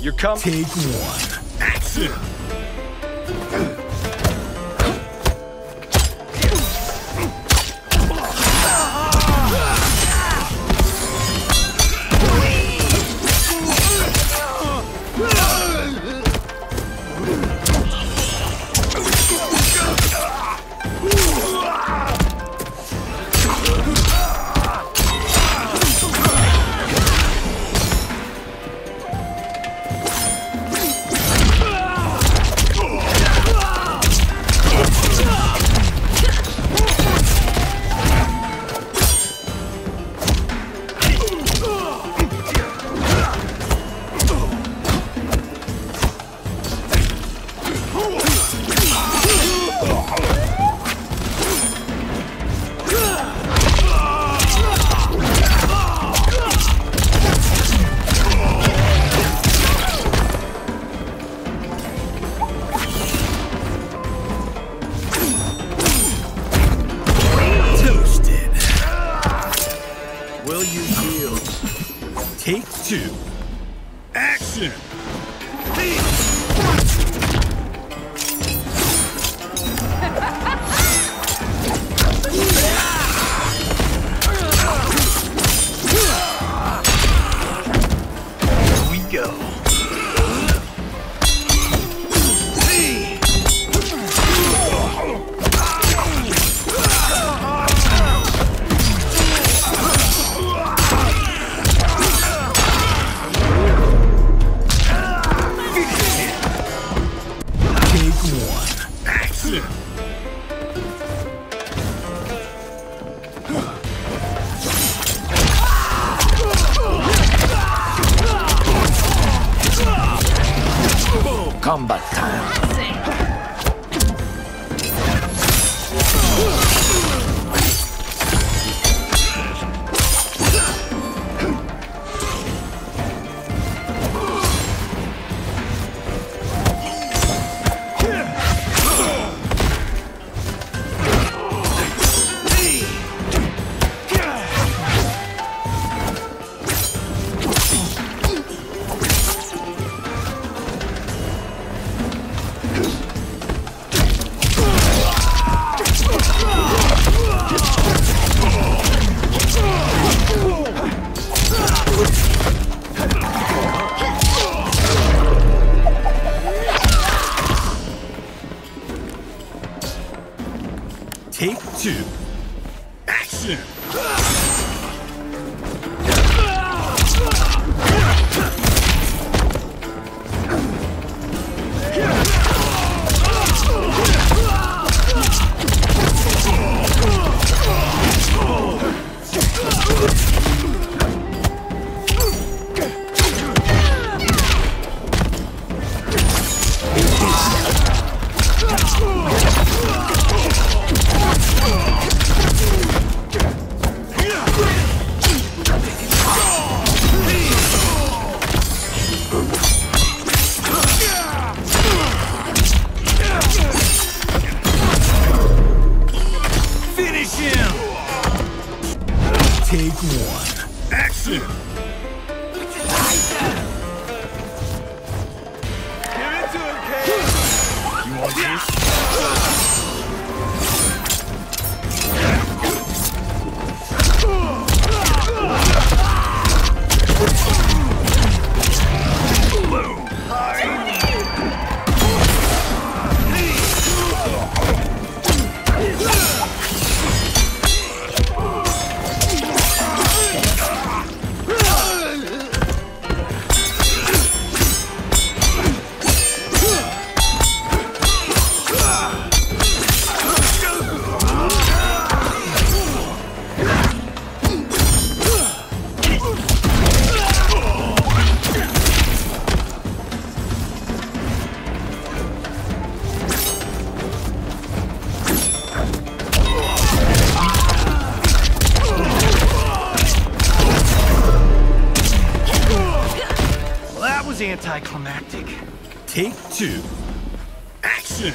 You're coming. Take one. Action. Take two. Action! Here we go. Combat time. Take two. Action! Take one. Action! Give it to him, Kane! You want this? Blue! Hard! Anticlimactic. Take two. Action!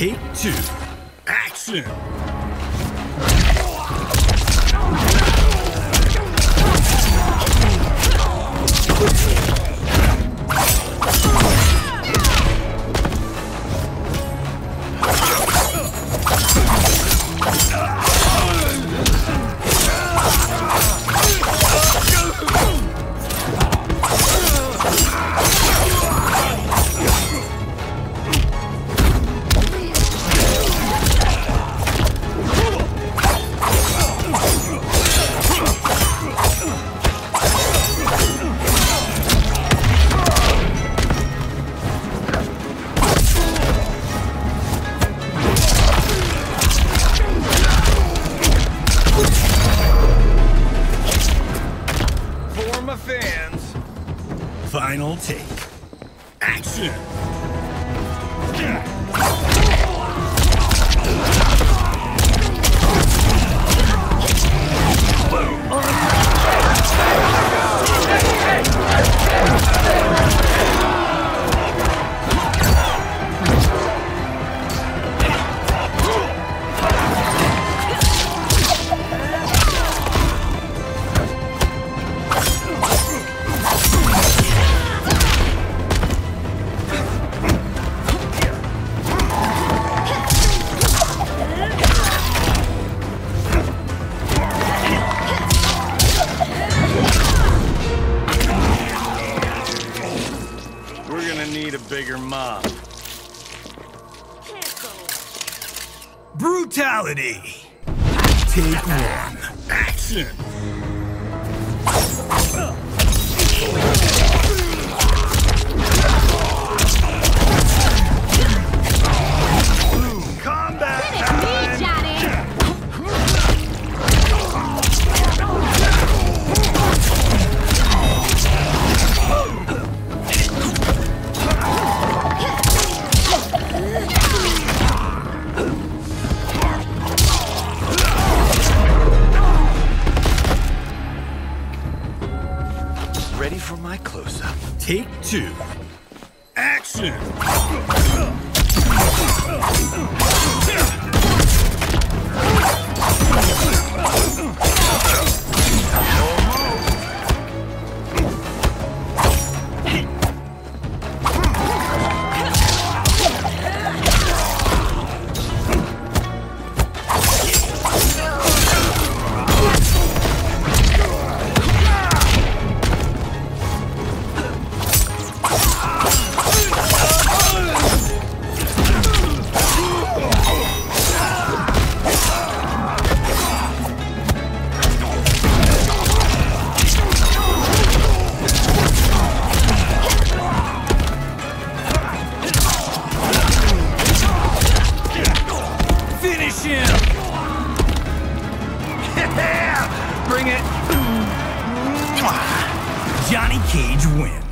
Take two. Action! Fans. Final take. Action! Need a bigger mop. Brutality. Take one. Action. Combat. Finish me, Johnny. Ready for my close-up. Take two. Action! Johnny Cage wins.